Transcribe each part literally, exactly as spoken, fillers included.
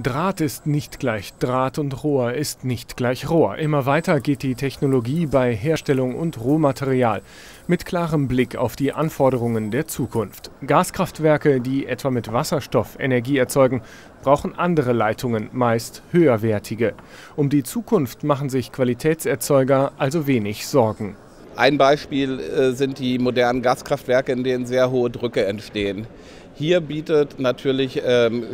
Draht ist nicht gleich Draht und Rohr ist nicht gleich Rohr. Immer weiter geht die Technologie bei Herstellung und Rohmaterial mit klarem Blick auf die Anforderungen der Zukunft. Gaskraftwerke, die etwa mit Wasserstoff Energie erzeugen, brauchen andere Leitungen, meist höherwertige. Um die Zukunft machen sich Qualitätserzeuger also wenig Sorgen. Ein Beispiel sind die modernen Gaskraftwerke, in denen sehr hohe Drücke entstehen. Hier bietet natürlich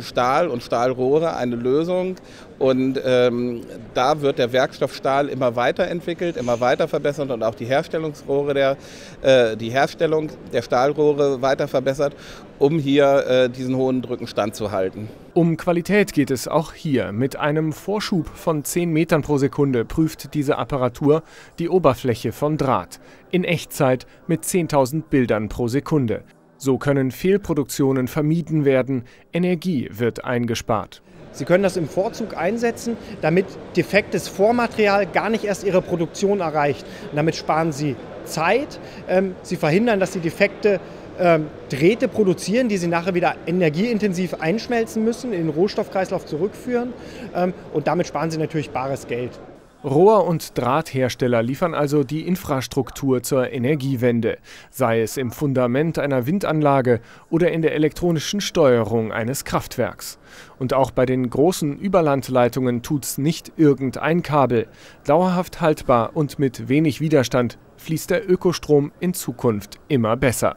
Stahl und Stahlrohre eine Lösung und da wird der Werkstoff Stahl immer weiterentwickelt, immer weiter verbessert und auch die Herstellungsrohre der, die Herstellung der Stahlrohre weiter verbessert, um hier diesen hohen Drücken standzuhalten. Um Qualität geht es auch hier. Mit einem Vorschub von zehn Metern pro Sekunde prüft diese Apparatur die Oberfläche von Draht. In Echtzeit mit zehntausend Bildern pro Sekunde. So können Fehlproduktionen vermieden werden, Energie wird eingespart. Sie können das im Vorzug einsetzen, damit defektes Vormaterial gar nicht erst ihre Produktion erreicht. Und damit sparen Sie Zeit, ähm, Sie verhindern, dass Sie defekte ähm, Drähte produzieren, die Sie nachher wieder energieintensiv einschmelzen müssen, in den Rohstoffkreislauf zurückführen ähm, und damit sparen Sie natürlich bares Geld. Rohr- und Drahthersteller liefern also die Infrastruktur zur Energiewende, sei es im Fundament einer Windanlage oder in der elektronischen Steuerung eines Kraftwerks. Und auch bei den großen Überlandleitungen tut's nicht irgendein Kabel. Dauerhaft haltbar und mit wenig Widerstand fließt der Ökostrom in Zukunft immer besser.